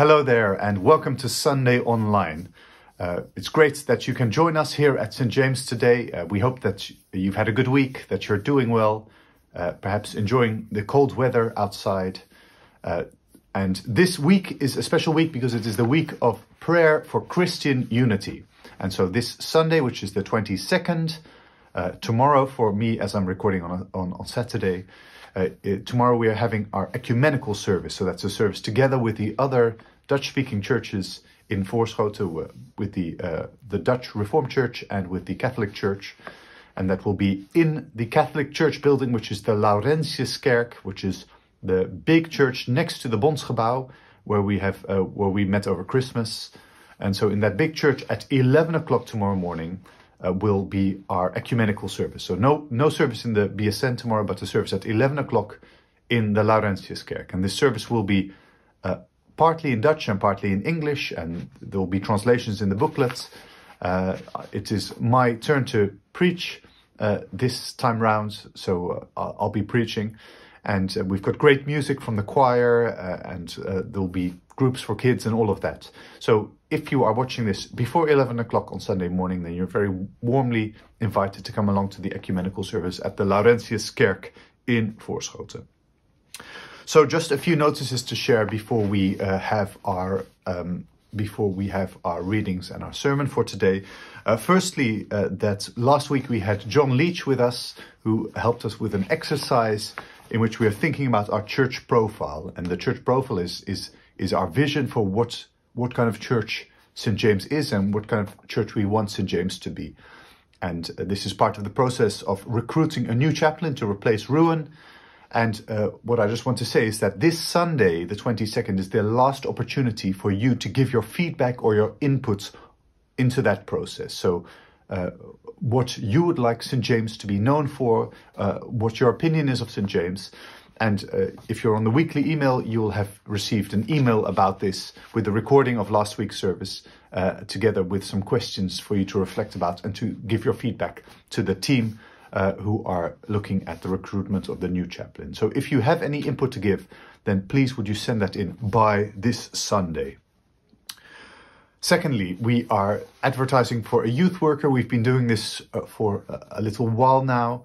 Hello there and welcome to Sunday Online. It's great that you can join us here at St James today. We hope that you've had a good week, that you're doing well, perhaps enjoying the cold weather outside. And this week is a special week because it is the week of prayer for Christian unity. And so this Sunday, which is the 22nd, tomorrow for me as I'm recording on Saturday, tomorrow we are having our ecumenical service. So that's a service together with the other Dutch-speaking churches in Voorschoten, with the Dutch Reformed Church and with the Catholic Church. And that will be in the Catholic Church building, which is the Laurentiuskerk, which is the big church next to the Bondsgebouw, where we met over Christmas. And so in that big church at 11 o'clock tomorrow morning, will be our ecumenical service. So no service in the BSN tomorrow, but a service at 11 o'clock in the Laurentiuskerk. And this service will be partly in Dutch and partly in English, and there will be translations in the booklets. It is my turn to preach this time round, so I'll be preaching. And we've got great music from the choir, and there'll be groups for kids and all of that. So if you are watching this before 11 o'clock on Sunday morning, then you're very warmly invited to come along to the ecumenical service at the Laurentiuskerk in Voorschoten. So just a few notices to share before we have our readings and our sermon for today. Firstly, that last week we had John Leach with us, who helped us with an exercise in which we are thinking about our church profile. And the church profile is our vision for what kind of church St. James is and what kind of church we want St. James to be. And this is part of the process of recruiting a new chaplain to replace Ruan. And what I just want to say is that this Sunday, the 22nd, is the last opportunity for you to give your feedback or your inputs into that process. So what you would like St. James to be known for, what your opinion is of St. James. And if you're on the weekly email, you'll have received an email about this with the recording of last week's service, together with some questions for you to reflect about and to give your feedback to the team who are looking at the recruitment of the new chaplain. So if you have any input to give, then please would you send that in by this Sunday. Secondly, we are advertising for a youth worker. We've been doing this for a little while now.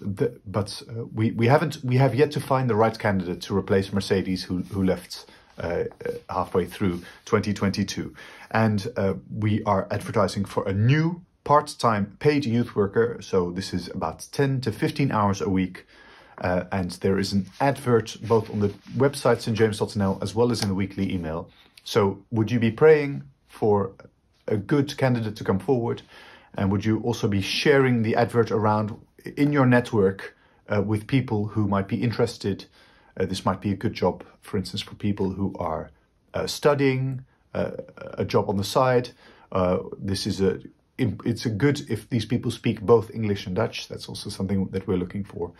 But we have yet to find the right candidate to replace Mercedes, who left halfway through 2022. And we are advertising for a new part-time paid youth worker. So this is about 10 to 15 hours a week. And there is an advert both on the website stjames.nl as well as in the weekly email. So would you be praying for a good candidate to come forward? And would you also be sharing the advert around in your network with people who might be interested? This might be a good job, for instance, for people who are studying, a job on the side. It's good if these people speak both English and Dutch. That's also something that we're looking for.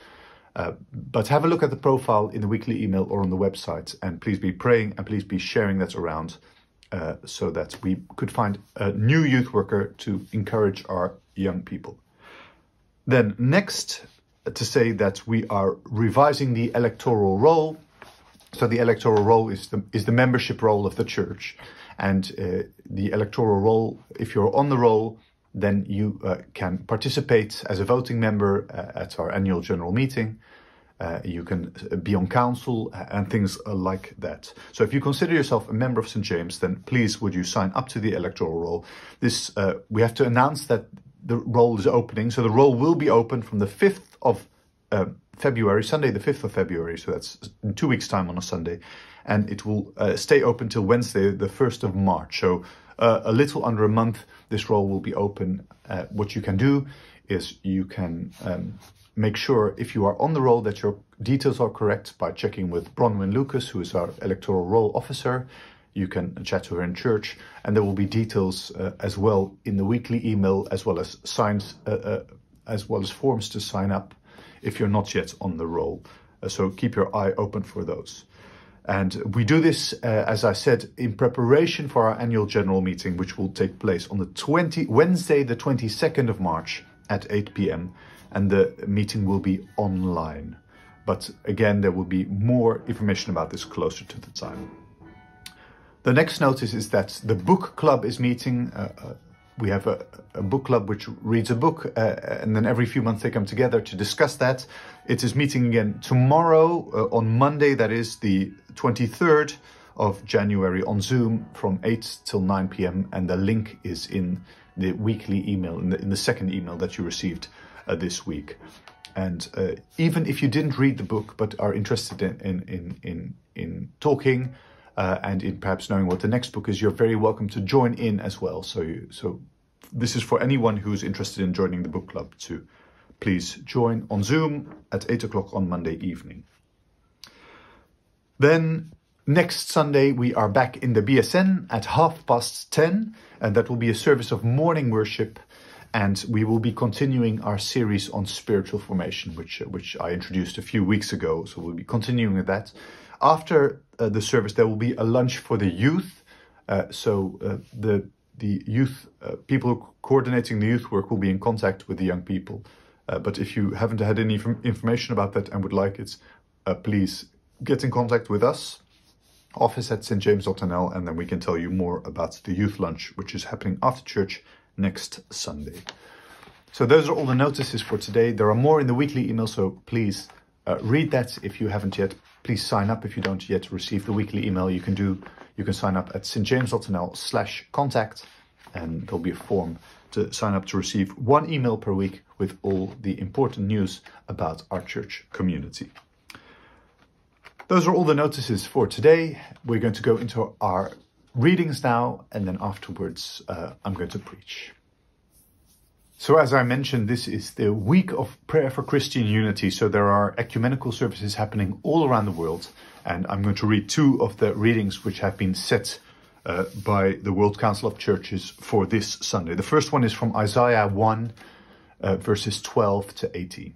But have a look at the profile in the weekly email or on the website, and please be praying and please be sharing that around so that we could find a new youth worker to encourage our young people. Then next, to say that we are revising the electoral roll. So the electoral roll is the membership roll of the church. And the electoral roll, if you're on the roll, then you can participate as a voting member at our annual general meeting. You can be on council and things like that. So if you consider yourself a member of St. James, then please would you sign up to the electoral roll. This we have to announce that the roll is opening. So the roll will be open from the 5th of February, Sunday the 5th of February. So that's in 2 weeks' time on a Sunday. And it will stay open till Wednesday, the 1st of March. So a little under a month, this roll will be open. What you can do is you can make sure, if you are on the roll, that your details are correct by checking with Bronwyn Lucas, who is our electoral roll officer. You can chat to her in church, and there will be details as well in the weekly email, as well as signs, as well as forms to sign up if you're not yet on the roll. So keep your eye open for those. And we do this, as I said, in preparation for our annual general meeting, which will take place on the Wednesday, the 22nd of March at 8 p.m. And the meeting will be online. But again, there will be more information about this closer to the time. The next notice is that the book club is meeting. We have a book club which reads a book, and then every few months they come together to discuss that. It is meeting again tomorrow, on Monday, that is the 23rd of January, on Zoom from 8 till 9 p.m. And the link is in the weekly email, in the second email that you received this week. And even if you didn't read the book but are interested in talking, and in perhaps knowing what the next book is, you're very welcome to join in as well. So this is for anyone who's interested in joining the book club to please join on Zoom at 8 o'clock on Monday evening. Then next Sunday, we are back in the BSN at 10:30, and that will be a service of morning worship. And we will be continuing our series on spiritual formation, which I introduced a few weeks ago. So we'll be continuing with that. After the service, there will be a lunch for the youth. So the youth, people coordinating the youth work will be in contact with the young people. But if you haven't had any information about that and would like it, please get in contact with us, office@stjames.nl, and then we can tell you more about the youth lunch, which is happening after church next Sunday. So those are all the notices for today. There are more in the weekly email, so please read that if you haven't yet. Please sign up if you don't yet receive the weekly email. You can sign up at stjames.nl/contact, and there'll be a form to sign up to receive one email per week with all the important news about our church community. Those are all the notices for today. We're going to go into our readings now, and then afterwards I'm going to preach. So as I mentioned, this is the week of prayer for Christian unity. So there are ecumenical services happening all around the world. And I'm going to read two of the readings which have been set by the World Council of Churches for this Sunday. The first one is from Isaiah 1, verses 12 to 18.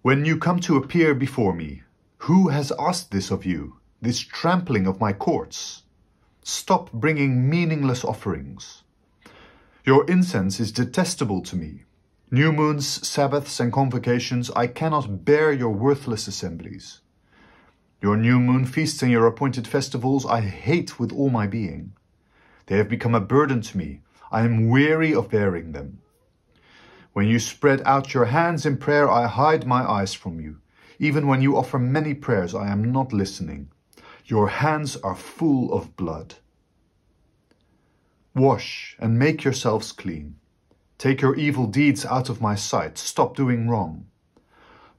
When you come to appear before me, who has asked this of you, this trampling of my courts? Stop bringing meaningless offerings. Your incense is detestable to me. New moons, Sabbaths, and convocations, I cannot bear your worthless assemblies. Your new moon feasts and your appointed festivals I hate with all my being. They have become a burden to me. I am weary of bearing them. When you spread out your hands in prayer, I hide my eyes from you. Even when you offer many prayers, I am not listening. Your hands are full of blood. Wash and make yourselves clean. Take your evil deeds out of my sight. Stop doing wrong.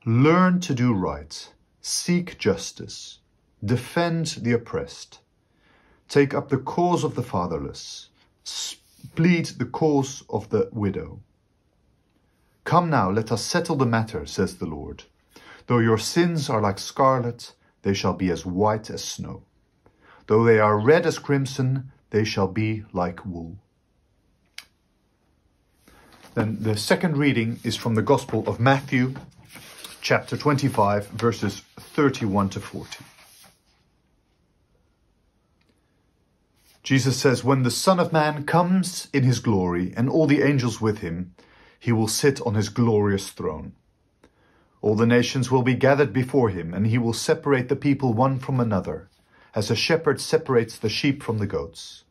Learn to do right. Seek justice. Defend the oppressed. Take up the cause of the fatherless. Plead the cause of the widow. Come now, let us settle the matter, says the Lord. Though your sins are like scarlet, they shall be as white as snow. Though they are red as crimson, they shall be like wool. Then the second reading is from the Gospel of Matthew, chapter 25, verses 31 to 40. Jesus says, "When the Son of Man comes in his glory, and all the angels with him, he will sit on his glorious throne. All the nations will be gathered before him, and he will separate the people one from another, as a shepherd separates the sheep from the goats.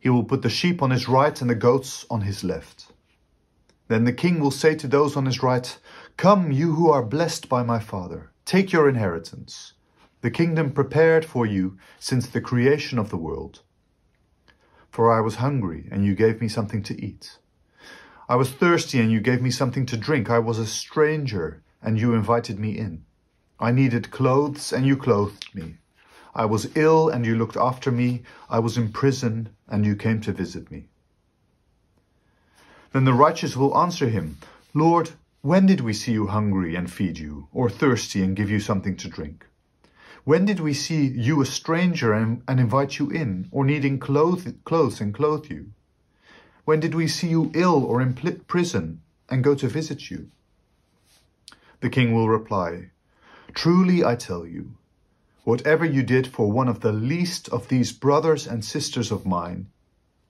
He will put the sheep on his right and the goats on his left. Then the king will say to those on his right, 'Come, you who are blessed by my Father, take your inheritance, the kingdom prepared for you since the creation of the world. For I was hungry, and you gave me something to eat. I was thirsty, and you gave me something to drink. I was a stranger, and you invited me in. I needed clothes, and you clothed me. I was ill, and you looked after me. I was in prison, and you came to visit me.' Then the righteous will answer him, 'Lord, when did we see you hungry and feed you, or thirsty and give you something to drink? When did we see you a stranger and invite you in, or needing clothes and clothe you? When did we see you ill or in prison and go to visit you?' The king will reply, 'Truly I tell you, whatever you did for one of the least of these brothers and sisters of mine,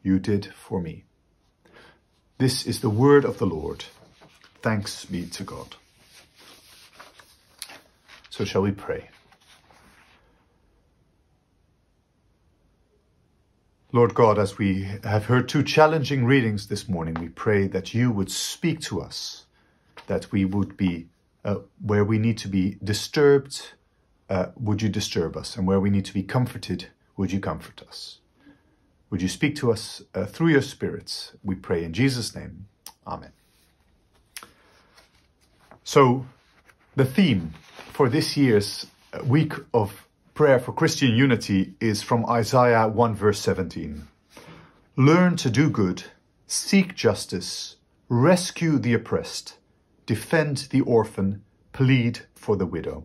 you did for me.'" This is the word of the Lord. Thanks be to God. So shall we pray. Lord God, as we have heard two challenging readings this morning, we pray that you would speak to us, that we would be where we need to be disturbed, would you disturb us? And where we need to be comforted, would you comfort us? Would you speak to us through your Spirit? We pray in Jesus' name. Amen. So the theme for this year's week of prayer for Christian unity is from Isaiah 1 verse 17. Learn to do good, seek justice, rescue the oppressed, defend the orphan, plead for the widow.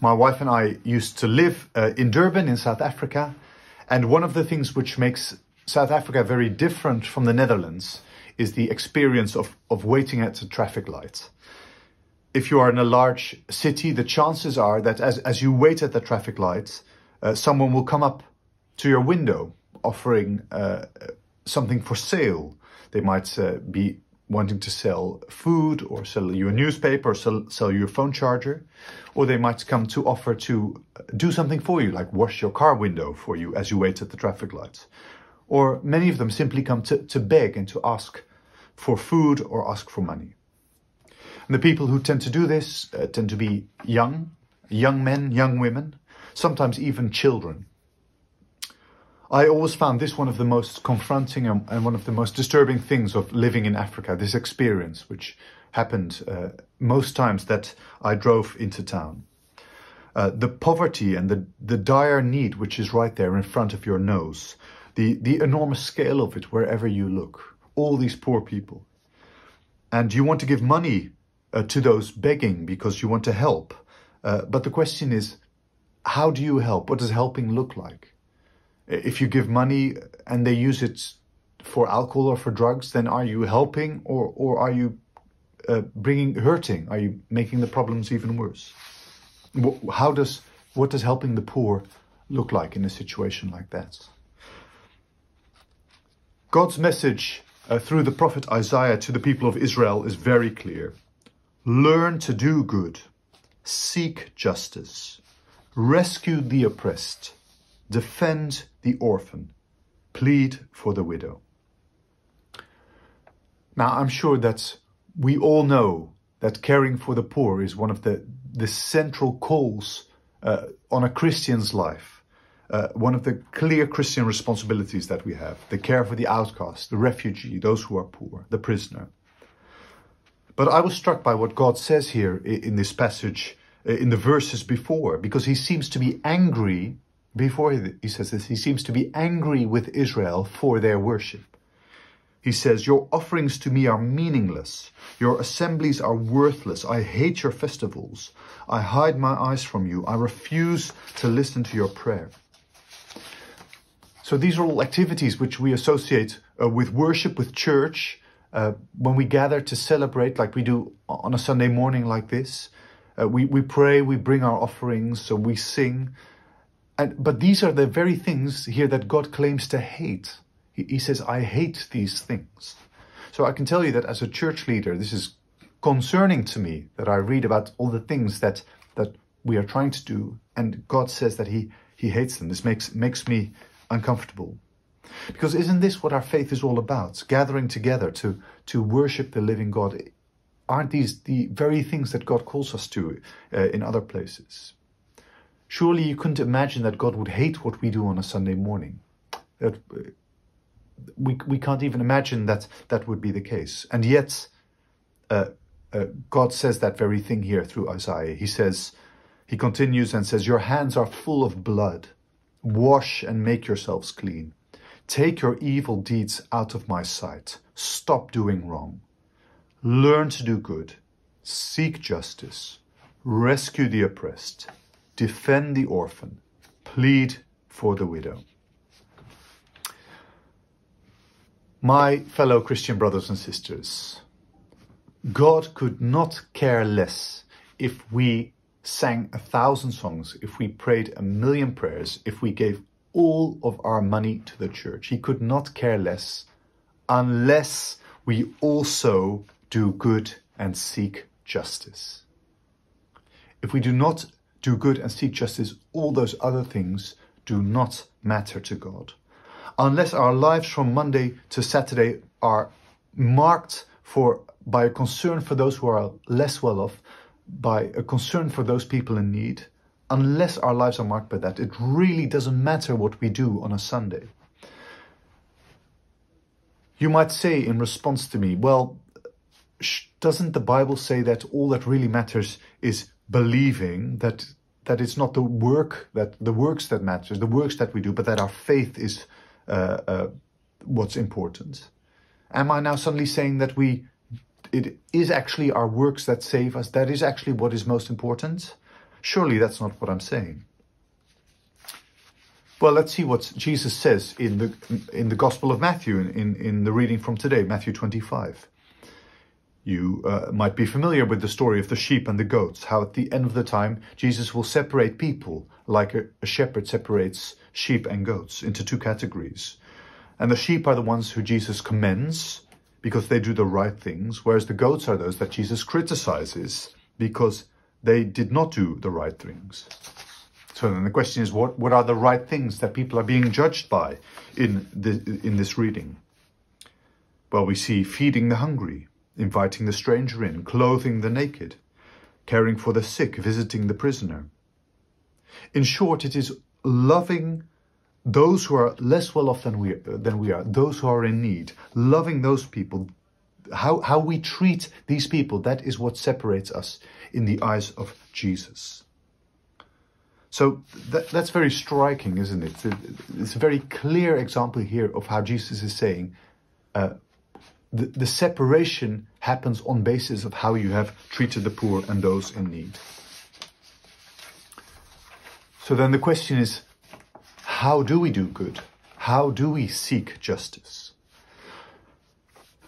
My wife and I used to live in Durban in South Africa, and one of the things which makes South Africa very different from the Netherlands is the experience of waiting at the traffic light. If you are in a large city, the chances are that as you wait at the traffic light, someone will come up to your window offering something for sale. They might be wanting to sell food or sell you a newspaper or sell you a phone charger, or they might come to offer to do something for you, like wash your car window for you as you wait at the traffic lights. Or many of them simply come to beg and to ask for food or ask for money. And the people who tend to do this tend to be young men, young women, sometimes even children. I always found this one of the most confronting and one of the most disturbing things of living in Africa, this experience which happened most times that I drove into town. The poverty and the dire need which is right there in front of your nose, the enormous scale of it wherever you look, all these poor people. And you want to give money to those begging because you want to help. But the question is, how do you help? What does helping look like? If you give money and they use it for alcohol or for drugs, then are you helping or are you hurting? Are you making the problems even worse? What does helping the poor look like in a situation like that? God's message through the prophet Isaiah to the people of Israel is very clear. Learn to do good, seek justice, rescue the oppressed, defend the orphan, plead for the widow. Now, I'm sure that we all know that caring for the poor is one of the central calls on a Christian's life, one of the clear Christian responsibilities that we have, the care for the outcast, the refugee, those who are poor, the prisoner. But I was struck by what God says here in this passage, in the verses before, because he seems to be angry. Before he says this, he seems to be angry with Israel for their worship. He says, your offerings to me are meaningless. Your assemblies are worthless. I hate your festivals. I hide my eyes from you. I refuse to listen to your prayer. So these are all activities which we associate with worship, with church. When we gather to celebrate like we do on a Sunday morning like this, we pray, we bring our offerings, so we sing. But these are the very things here that God claims to hate. He says, I hate these things. So I can tell you that as a church leader, this is concerning to me that I read about all the things that we are trying to do. And God says that he hates them. This makes me uncomfortable. Because isn't this what our faith is all about? Gathering together to worship the living God. Aren't these the very things that God calls us to in other places? Surely you couldn't imagine that God would hate what we do on a Sunday morning. That we can't even imagine that would be the case. And yet, God says that very thing here through Isaiah. He continues and says, your hands are full of blood. Wash and make yourselves clean. Take your evil deeds out of my sight. Stop doing wrong. Learn to do good. Seek justice. Rescue the oppressed. Defend the orphan, plead for the widow. My fellow Christian brothers and sisters, God could not care less if we sang 1,000 songs, if we prayed 1,000,000 prayers, if we gave all of our money to the church. He could not care less unless we also do good and seek justice. If we do not do good and seek justice, all those other things do not matter to God. Unless our lives from Monday to Saturday are marked by a concern for those who are less well off, by a concern for those people in need, unless our lives are marked by that, it really doesn't matter what we do on a Sunday. You might say in response to me, well, doesn't the Bible say that all that really matters is believing, that it's not the works that matters, the works that we do, but that our faith is what's important? Am I now suddenly saying that it is actually our works that save us, that is actually what is most important? Surely that's not what I'm saying. Well, let's see what Jesus says in the Gospel of Matthew, in the reading from today, Matthew 25. You might be familiar with the story of the sheep and the goats, how at the end of the time, Jesus will separate people like a shepherd separates sheep and goats into two categories. And the sheep are the ones who Jesus commends because they do the right things, whereas the goats are those that Jesus criticizes because they did not do the right things. So then the question is, what are the right things that people are being judged by in this reading? Well, we see feeding the hungry, inviting the stranger in, clothing the naked, caring for the sick, visiting the prisoner. In short, it is loving those who are less well off than we are, those who are in need, loving those people. How we treat these people, that is what separates us in the eyes of Jesus. So that's very striking, isn't it? It's a very clear example here of how Jesus is saying the separation happens on basis of how you have treated the poor and those in need. So then the question is, how do we do good? How do we seek justice?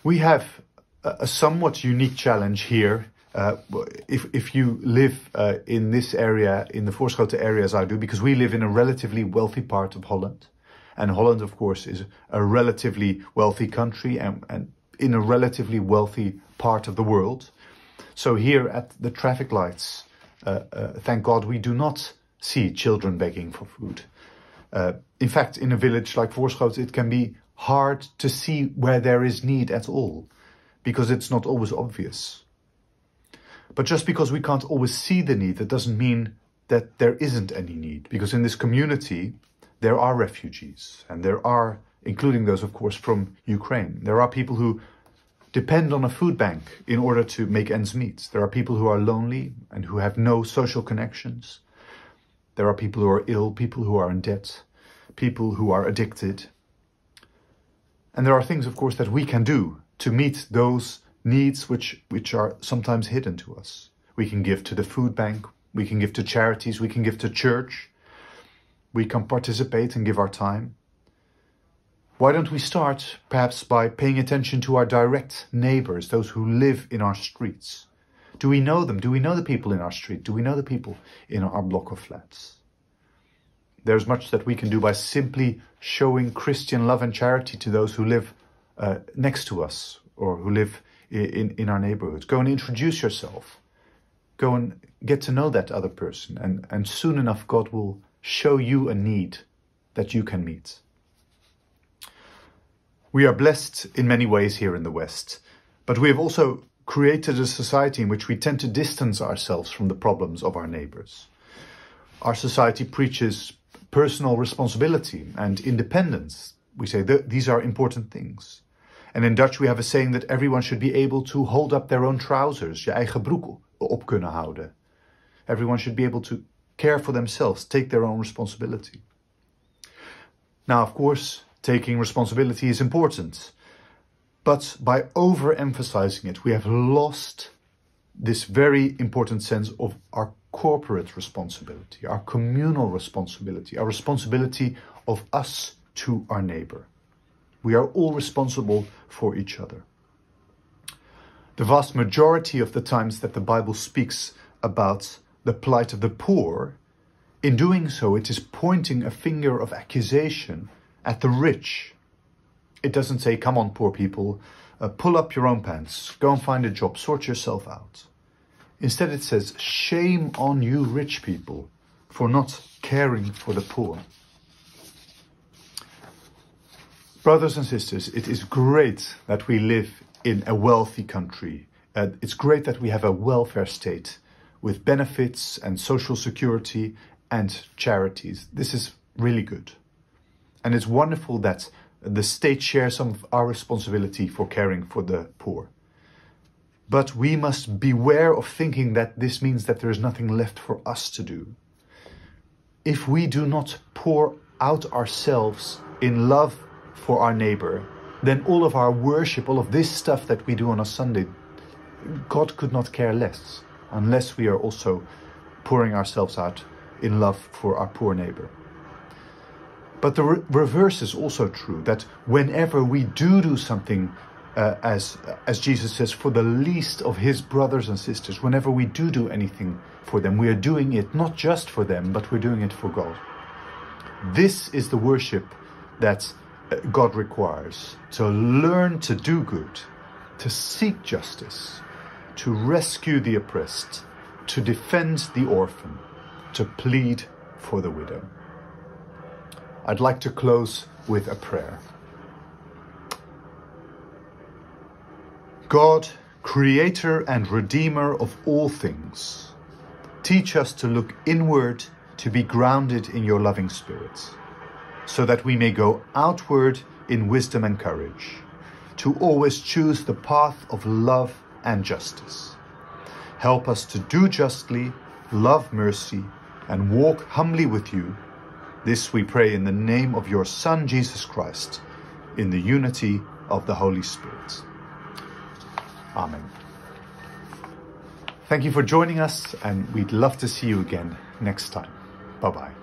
We have a somewhat unique challenge here. If you live in this area, in the Voorschoten area as I do, because we live in a relatively wealthy part of Holland. And Holland, of course, is a relatively wealthy country and in a relatively wealthy part of the world. So here at the traffic lights, thank God, we do not see children begging for food. In fact, in a village like Voorschoten, it can be hard to see where there is need at all, because it's not always obvious. But just because we can't always see the need, that doesn't mean that there isn't any need, because in this community, there are refugees, and there are, including those, of course, from Ukraine. There are people who depend on a food bank in order to make ends meet. There are people who are lonely and who have no social connections. There are people who are ill, people who are in debt, people who are addicted. And there are things, of course, that we can do to meet those needs which are sometimes hidden to us. We can give to the food bank, we can give to charities, we can give to church, we can participate and give our time. Why don't we start perhaps by paying attention to our direct neighbors, those who live in our streets? Do we know them? Do we know the people in our street? Do we know the people in our block of flats? There's much that we can do by simply showing Christian love and charity to those who live next to us or who live in our neighborhoods. Go and introduce yourself. Go and get to know that other person. And soon enough, God will show you a need that you can meet. We are blessed in many ways here in the West, but we have also created a society in which we tend to distance ourselves from the problems of our neighbors. Our society preaches personal responsibility and independence. We say that these are important things. And in Dutch, we have a saying that everyone should be able to hold up their own trousers, je eigen broek op kunnen houden. Everyone should be able to care for themselves, take their own responsibility. Now, of course, taking responsibility is important. But by overemphasizing it, we have lost this very important sense of our corporate responsibility, our communal responsibility, our responsibility of us to our neighbor. We are all responsible for each other. The vast majority of the times that the Bible speaks about the plight of the poor, in doing so, it is pointing a finger of accusation at the rich. It doesn't say, come on, poor people, pull up your own pants, go and find a job, sort yourself out. Instead, it says, shame on you, rich people, for not caring for the poor. Brothers and sisters, it is great that we live in a wealthy country. It's great that we have a welfare state with benefits and social security and charities. This is really good. And it's wonderful that the state shares some of our responsibility for caring for the poor. But we must beware of thinking that this means that there is nothing left for us to do. If we do not pour out ourselves in love for our neighbor, then all of our worship, all of this stuff that we do on a Sunday, God could not care less, unless we are also pouring ourselves out in love for our poor neighbor. But the reverse is also true, that whenever we do something, as Jesus says, for the least of his brothers and sisters, whenever we do anything for them, we are doing it not just for them, but we're doing it for God. This is the worship that God requires, to learn to do good, to seek justice, to rescue the oppressed, to defend the orphan, to plead for the widow. I'd like to close with a prayer. God, creator and redeemer of all things, teach us to look inward, to be grounded in your loving spirits, so that we may go outward in wisdom and courage, to always choose the path of love and justice. Help us to do justly, love mercy, and walk humbly with you. This we pray in the name of your Son, Jesus Christ, in the unity of the Holy Spirit. Amen. Thank you for joining us, and we'd love to see you again next time. Bye-bye.